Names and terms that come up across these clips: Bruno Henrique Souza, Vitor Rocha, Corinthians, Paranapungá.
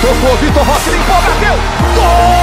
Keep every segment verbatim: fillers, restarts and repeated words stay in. Tocou, Vitor Rocha, limpou, bateu! Gol!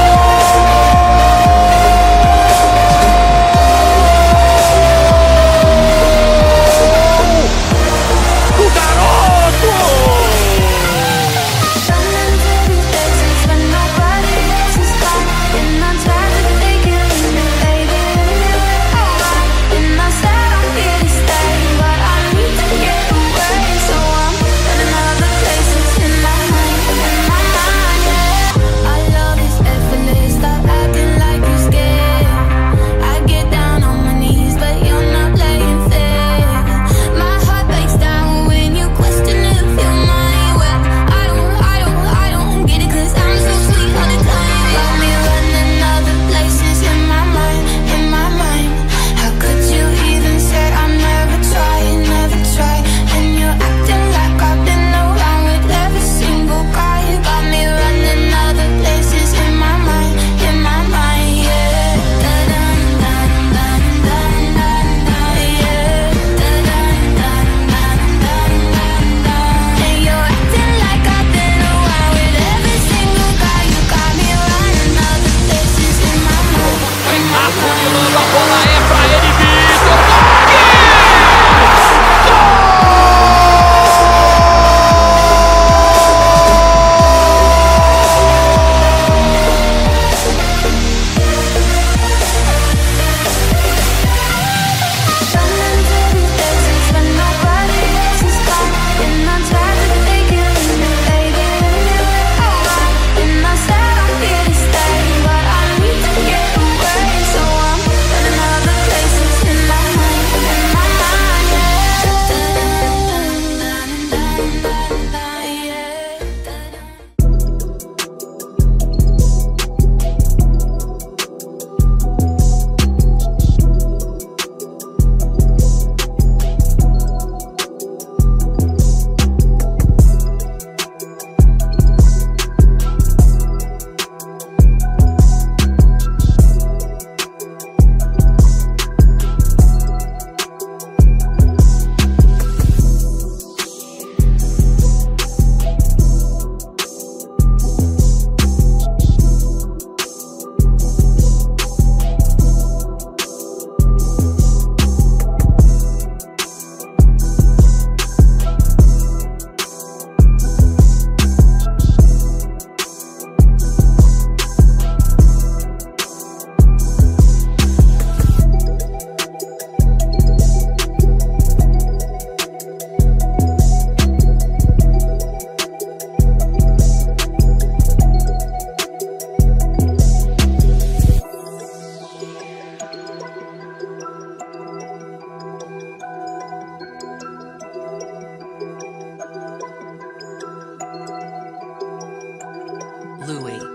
Do Louis.